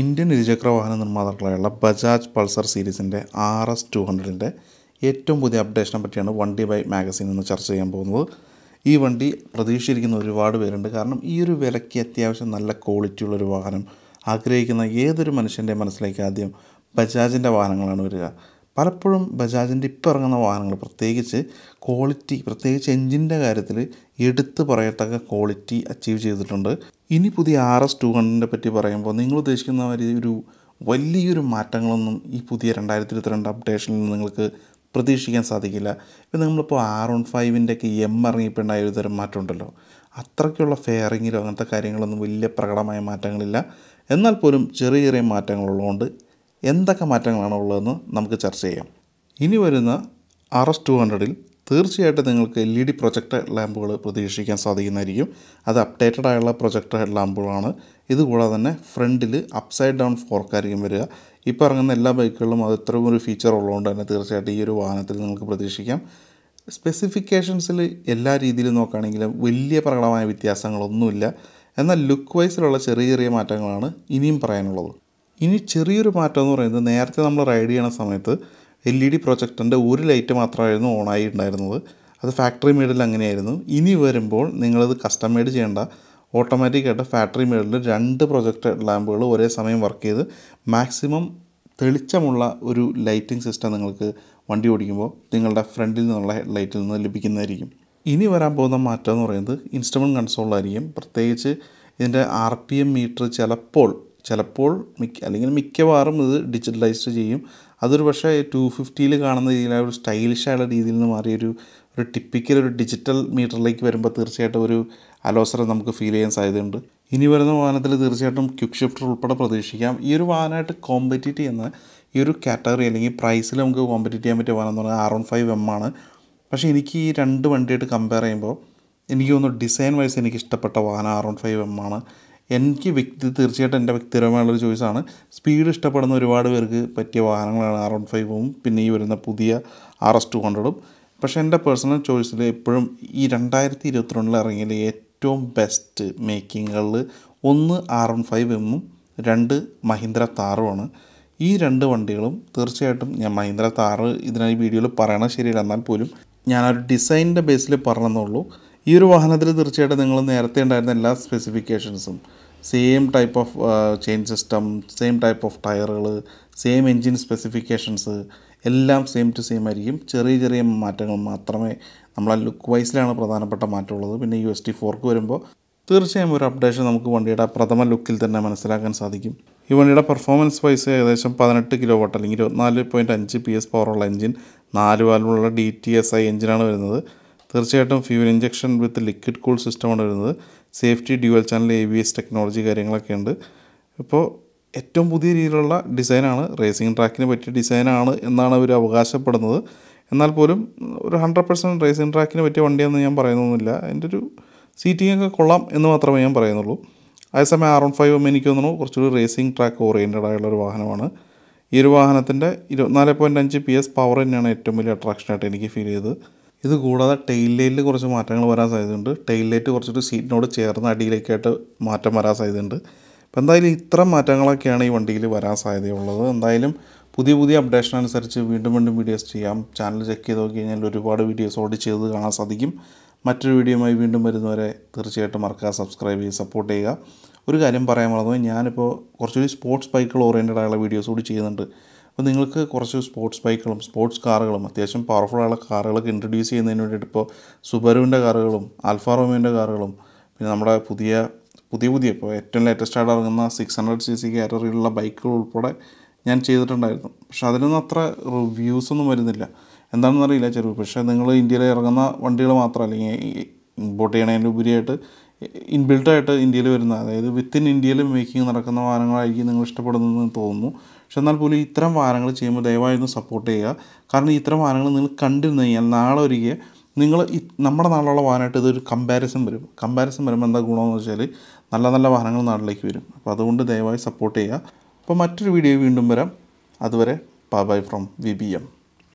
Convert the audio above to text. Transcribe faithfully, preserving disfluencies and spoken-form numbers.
Indian ഇരുചക്ര വാഹനം നിർമ്മാതാക്കളായുള്ള ബജാജ് പൾസർ സീരീസിൻ്റെ ആർ എസ് ടു ഹൺഡ്രഡിൻ്റെ ഏറ്റവും പുതിയ അപ്ഡേഷനെ പറ്റിയാണ് വണ്ടി ബൈ മാഗസിൻ എന്ന് ചർച്ച ചെയ്യാൻ പോകുന്നത്. ഈ വണ്ടി പ്രതീക്ഷിച്ചിരിക്കുന്ന ഒരുപാട് പേരുണ്ട്. കാരണം ഈ ഒരു വിലയ്ക്ക് അത്യാവശ്യം നല്ല ക്വാളിറ്റിയുള്ള ഒരു വാഹനം ആഗ്രഹിക്കുന്ന ഏതൊരു മനുഷ്യൻ്റെ മനസ്സിലേക്ക് ആദ്യം ബജാജിൻ്റെ വാഹനങ്ങളാണ് വരിക. പലപ്പോഴും ബജാജിൻ്റെ ഇപ്പോൾ ഇറങ്ങുന്ന വാഹനങ്ങൾ പ്രത്യേകിച്ച് ക്വാളിറ്റി, പ്രത്യേകിച്ച് എൻജിൻ്റെ കാര്യത്തിൽ എടുത്തു പറയത്തക്ക ക്വാളിറ്റി അച്ചീവ് ചെയ്തിട്ടുണ്ട്. ഇനി പുതിയ ആർ എസ് ടു ഹൺഡ്രഡിനെ പറ്റി പറയുമ്പോൾ നിങ്ങൾ ഉദ്ദേശിക്കുന്ന ഒരു വലിയൊരു മാറ്റങ്ങളൊന്നും ഈ പുതിയ രണ്ടായിരത്തി ഇരുപത്തിരണ്ട് അപ്ഡേഷനിൽ നിന്ന് നിങ്ങൾക്ക് പ്രതീക്ഷിക്കാൻ സാധിക്കില്ല. ഇപ്പം നമ്മളിപ്പോൾ ആർ വൺ ഫൈവിൻ്റെയൊക്കെ എം ഇറങ്ങിയപ്പോൾ ഉണ്ടായ ഒരു തരം മാറ്റമുണ്ടല്ലോ, അത്രയ്ക്കുള്ള ഫെയറിങ്ങിലോ അങ്ങനത്തെ കാര്യങ്ങളൊന്നും വലിയ പ്രകടമായ മാറ്റങ്ങളില്ല. എന്നാൽ പോലും ചെറിയ ചെറിയ മാറ്റങ്ങളുള്ളതുകൊണ്ട് എന്തൊക്കെ മാറ്റങ്ങളാണ് ഉള്ളതെന്ന് നമുക്ക് ചർച്ച ചെയ്യാം. ഇനി വരുന്ന ആർ എസ് ടു ഹൺഡ്രഡിൽ തീർച്ചയായിട്ടും നിങ്ങൾക്ക് എൽ ഇ ഡി പ്രൊജക്ടർ ലാമ്പുകൾ പ്രതീക്ഷിക്കാൻ സാധിക്കുന്നതായിരിക്കും. അത് അപ്ഡേറ്റഡ് ആയുള്ള പ്രൊജക്ടർ ലാമ്പുകളാണ്. ഇതുകൂടാതെ തന്നെ ഫ്രണ്ടിൽ അപ്സൈഡ് ഡൗൺ ഫോർക്കായിരിക്കും വരിക. ഇപ്പോൾ ഇറങ്ങുന്ന എല്ലാ ബൈക്കുകളിലും അത് ഇത്രയും ഒരു ഫീച്ചർ ഉള്ളതുകൊണ്ട് തന്നെ തീർച്ചയായിട്ടും ഈ ഒരു വാഹനത്തിൽ നിങ്ങൾക്ക് പ്രതീക്ഷിക്കാം. സ്പെസിഫിക്കേഷൻസിൽ എല്ലാ രീതിയിലും നോക്കുകയാണെങ്കിലും വലിയ പ്രകടമായ വ്യത്യാസങ്ങളൊന്നുമില്ല. എന്നാൽ ലുക്ക് വൈസിലുള്ള ചെറിയ ചെറിയ മാറ്റങ്ങളാണ് ഇനിയും പറയാനുള്ളത്. ഇനി ചെറിയൊരു മാറ്റം എന്ന് പറയുന്നത്, നേരത്തെ നമ്മൾ റൈഡ് ചെയ്യണ സമയത്ത് എൽ ഇ ഡി പ്രൊജക്ടറിൻ്റെ ഒരു ലൈറ്റ് മാത്രമായിരുന്നു ഓണായി ഉണ്ടായിരുന്നത്. അത് ഫാക്ടറി മെയ്ഡിൽ അങ്ങനെയായിരുന്നു. ഇനി വരുമ്പോൾ നിങ്ങളത് കസ്റ്റം മെയ്ഡ് ചെയ്യേണ്ട, ഓട്ടോമാറ്റിക്കായിട്ട് ഫാക്ടറി മെയ്ഡിൽ രണ്ട് പ്രൊജക്ടർ ലാമ്പുകൾ ഒരേ സമയം വർക്ക് ചെയ്ത് മാക്സിമം തെളിച്ചമുള്ള ഒരു ലൈറ്റിംഗ് സിസ്റ്റം നിങ്ങൾക്ക് വണ്ടി ഓടിക്കുമ്പോൾ നിങ്ങളുടെ ഫ്രണ്ടിൽ നിന്നുള്ള ഹെഡ്ലൈറ്റിൽ നിന്ന് ലഭിക്കുന്നതായിരിക്കും. ഇനി വരാൻ പോകുന്ന മാറ്റം എന്ന് പറയുന്നത് ഇൻസ്ട്രുമെൻറ്റ് കൺസോളിലായിരിക്കും. പ്രത്യേകിച്ച് ഇതിൻ്റെ ആർ പി എം മീറ്റർ ചിലപ്പോൾ ചിലപ്പോൾ മിക്ക അല്ലെങ്കിൽ മിക്കവാറും ഇത് ഡിജിറ്റലൈസ്ഡ് ചെയ്യും. അതൊരു പക്ഷേ ടു ഫിഫ്റ്റിയിൽ കാണുന്ന രീതിയിൽ ഒരു സ്റ്റൈലിഷായുള്ള രീതിയിൽ നിന്ന് മാറിയൊരു ഒരു ടിപ്പിക്കൽ ഒരു ഡിജിറ്റൽ മീറ്ററിലേക്ക് വരുമ്പോൾ തീർച്ചയായിട്ടും ഒരു അലോസരം നമുക്ക് ഫീൽ ചെയ്യാൻ സാധ്യതയുണ്ട്. ഇനി വരുന്ന വാഹനത്തിൽ തീർച്ചയായിട്ടും ക്വിക്ക് ഷിഫ്റ്റർ ഉൾപ്പെടെ പ്രതീക്ഷിക്കാം. ഈ ഒരു വാഹനമായിട്ട് കോമ്പറ്റീറ്റ് ചെയ്യുന്ന ഈ ഒരു കാറ്റഗറി അല്ലെങ്കിൽ പ്രൈസിൽ നമുക്ക് കോമ്പറ്റീറ്റ് ചെയ്യാൻ പറ്റിയ വാഹനം എന്ന് പറഞ്ഞാൽ ആർ വൺ ഫൈവ് എം ആണ്. പക്ഷേ എനിക്ക് ഈ രണ്ട് വണ്ടിയായിട്ട് കമ്പയർ ചെയ്യുമ്പോൾ എനിക്ക് തോന്നുന്നു ഡിസൈൻ വൈസ് എനിക്ക് ഇഷ്ടപ്പെട്ട വാഹനം ആർ വൺ ഫൈവ് എം ആണ്. എനിക്ക് വ്യക്തി തീർച്ചയായിട്ടും എൻ്റെ വ്യക്തിപരമായുള്ളൊരു ചോയ്സാണ്. സ്പീഡ് ഇഷ്ടപ്പെടുന്ന ഒരുപാട് പേർക്ക് പറ്റിയ വാഹനങ്ങളാണ് ആർ വൺ ഫൈവും പിന്നെ ഈ വരുന്ന പുതിയ ആർ എസ് ടു ഹൺഡ്രഡും. പക്ഷേ എൻ്റെ പേഴ്സണൽ ചോയ്സിൽ എപ്പോഴും ഈ രണ്ടായിരത്തി ഇരുപത്തിരണ്ടിൽ ഇറങ്ങിയതിൽ ഏറ്റവും ബെസ്റ്റ് മേക്കിങ്ങുകളിൽ ഒന്ന് ആർ വൺ ഫൈവ് എമ്മും രണ്ട് മഹീന്ദ്ര താറുമാണ്. ഈ രണ്ട് വണ്ടികളും തീർച്ചയായിട്ടും ഞാൻ മഹീന്ദ്ര താറ് ഇതിനായി വീഡിയോയിൽ പറയണത് ശരിയല്ല, എന്നാൽ പോലും ഞാനൊരു ഡിസൈനിൻ്റെ ബേസിൽ പറഞ്ഞെന്നുള്ളൂ. ഈ ഒരു വാഹനത്തിൽ തീർച്ചയായിട്ടും നിങ്ങൾ നേരത്തെ ഉണ്ടായിരുന്ന എല്ലാ സ്പെസിഫിക്കേഷൻസും, same type of chain system, same type of ടയറുകൾ, സെയിം എൻജിൻ സ്പെസിഫിക്കേഷൻസ് എല്ലാം സെയിം ടു സെയിം ആയിരിക്കും. ചെറിയ ചെറിയ മാറ്റങ്ങൾ മാത്രമേ, നമ്മളെ ലുക്ക് വൈസിലാണ് പ്രധാനപ്പെട്ട മാറ്റമുള്ളത്. പിന്നെ യു എസ് ടി ഫോർക്ക് വരുമ്പോൾ തീർച്ചയായും ഒരു അപ്ഡേഷൻ നമുക്ക് വണ്ടിയുടെ പ്രഥമ ലുക്കിൽ തന്നെ മനസ്സിലാക്കാൻ സാധിക്കും. ഈ വണ്ടിയുടെ പെർഫോമൻസ് വൈസ് ഏകദേശം പതിനെട്ട് കിലോ വാട്ട് അല്ലെങ്കിൽ ഇരുപത്തിനാല് പോയിൻറ്റ് അഞ്ച് പി എസ് പവറുള്ള എൻജിൻ, നാല് വാൽവുള്ള ഡി ടി എസ് ഐ എൻജിനാണ് വരുന്നത്. തീർച്ചയായിട്ടും fuel injection with liquid cool സിസ്റ്റമാണ് വരുന്നത്. Safety, dual channel, A B S technology കാര്യങ്ങളൊക്കെ ഉണ്ട്. ഇപ്പോൾ ഏറ്റവും പുതിയ രീതിയിലുള്ള ഡിസൈനാണ്, റേസിംഗ് ട്രാക്കിന് പറ്റിയ ഡിസൈനാണ് എന്നാണ് അവർ അവകാശപ്പെടുന്നത്. എന്നാൽ പോലും ഒരു ഹൺഡ്രഡ് പെർസെൻറ്റ് റേസിംഗ് ട്രാക്കിന് പറ്റിയ വണ്ടിയെന്ന് ഞാൻ പറയുന്നൊന്നുമില്ല. അതിൻ്റെ ഒരു സീറ്റിംഗ് ഒക്കെ കൊള്ളാം എന്ന് മാത്രമേ ഞാൻ പറയുന്നുള്ളൂ. അതേസമയം ആർ വൺ ഫൈവ് എനിക്ക് തോന്നുന്നു കുറച്ചുകൂടി റേസിംഗ് ട്രാക്ക് ഓറിയൻറ്റഡ് ആയുള്ളൊരു വാഹനമാണ്. ഈ ഒരു വാഹനത്തിൻ്റെ ഇരുപത്തിനാല് പോയിൻറ്റ് അഞ്ച് പി എസ് പവർ തന്നെയാണ് ഏറ്റവും വലിയ അട്രാക്ഷനായിട്ട് എനിക്ക് ഫീൽ ചെയ്തത്. ഇത് കൂടാതെ ടെയിൽ ലൈറ്റിൽ കുറച്ച് മാറ്റങ്ങൾ വരാൻ സാധ്യതയുണ്ട്. ടെയിൽ ലൈറ്റ് കുറച്ചൊരു സീറ്റിനോട് ചേർന്ന് അടിയിലേക്കായിട്ട് മാറ്റം വരാൻ സാധ്യതയുണ്ട്. അപ്പോൾ എന്തായാലും ഇത്ര മാറ്റങ്ങളൊക്കെയാണ് ഈ വണ്ടിയിൽ വരാൻ സാധ്യതയുള്ളത്. എന്തായാലും പുതിയ പുതിയ അപ്ഡേഷൻ അനുസരിച്ച് വീണ്ടും വീണ്ടും വീഡിയോസ് ചെയ്യാം. ചാനൽ ചെക്ക് ചെയ്ത് നോക്കി കഴിഞ്ഞാൽ ഒരുപാട് വീഡിയോസ് ഓടി ചെയ്ത് കാണാൻ സാധിക്കും. മറ്റൊരു വീഡിയോയുമായി വീണ്ടും വരുന്നവരെ തീർച്ചയായിട്ടും മറക്കാതെ സബ്സ്ക്രൈബ് ചെയ്ത് സപ്പോർട്ട് ചെയ്യുക. ഒരു കാര്യം പറയാൻ മറന്നു, ഞാനിപ്പോൾ കുറച്ചുകൂടി സ്പോർട്സ് ബൈക്കുകൾ ഓറിയൻറ്റഡ് ആയുള്ള വീഡിയോസ് കൂടി ചെയ്യുന്നുണ്ട്. അപ്പോൾ നിങ്ങൾക്ക് കുറച്ച് സ്പോർട്സ് ബൈക്കുകളും സ്പോർട്സ് കാറുകളും അത്യാവശ്യം പവർഫുള്ളായുള്ള കാറുകളൊക്കെ ഇൻട്രൊഡ്യൂസ് ചെയ്യുന്നതിന് വേണ്ടിയിട്ട് ഇപ്പോൾ സുബരുവിൻ്റെ കാറുകളും ആൽഫ റോമിയോൻ്റെ കാറുകളും പിന്നെ നമ്മുടെ പുതിയ പുതിയ പുതിയ ഇപ്പോൾ ഏറ്റവും ലേറ്റസ്റ്റ് ആയിട്ട് ഇറങ്ങുന്ന സിക്സ് ഹൺഡ്രഡ് സി സി കാറ്റഗറിയിലുള്ള ബൈക്കുകൾ ഉൾപ്പെടെ ഞാൻ ചെയ്തിട്ടുണ്ടായിരുന്നു. പക്ഷേ അതിനൊന്നും അത്ര റിവ്യൂസൊന്നും വരുന്നില്ല, എന്താണെന്ന് അറിയില്ല ചെറുപ്പം. പക്ഷേ നിങ്ങൾ ഇന്ത്യയിൽ ഇറങ്ങുന്ന വണ്ടികൾ മാത്രം അല്ലെങ്കിൽ ഇമ്പോർട്ട് ചെയ്യണതിൻ്റെ ഉപരിയായിട്ട് ഇൻബിൽഡായിട്ട് ഇന്ത്യയിൽ വരുന്ന, അതായത് വിത്തിൻ ഇന്ത്യയിൽ മേക്കിംഗ് നടക്കുന്ന വാഹനങ്ങളായിരിക്കും നിങ്ങൾ ഇഷ്ടപ്പെടുന്നതെന്ന് തോന്നുന്നു. പക്ഷെ എന്നാൽ പോലും ഇത്തരം വാഹനങ്ങൾ ചെയ്യുമ്പോൾ ദയവായി ഒന്ന് സപ്പോർട്ട് ചെയ്യുക. കാരണം ഇത്തരം വാഹനങ്ങൾ നിങ്ങൾ കണ്ടിരുന്നു കഴിഞ്ഞാൽ നാളെ ഒരിക്കൽ നിങ്ങൾ നമ്മുടെ നാളിലുള്ള വാഹനമായിട്ട് ഇതൊരു കമ്പാരിസൺ വരും. കമ്പാരിസൺ വരുമ്പോൾ എന്താ ഗുണമെന്ന് വെച്ചാൽ നല്ല നല്ല വാഹനങ്ങൾ നാട്ടിലേക്ക് വരും. അപ്പോൾ അതുകൊണ്ട് ദയവായി സപ്പോർട്ട് ചെയ്യുക. അപ്പോൾ മറ്റൊരു വീഡിയോ വീണ്ടും വരാം. അതുവരെ bye bye from V B M.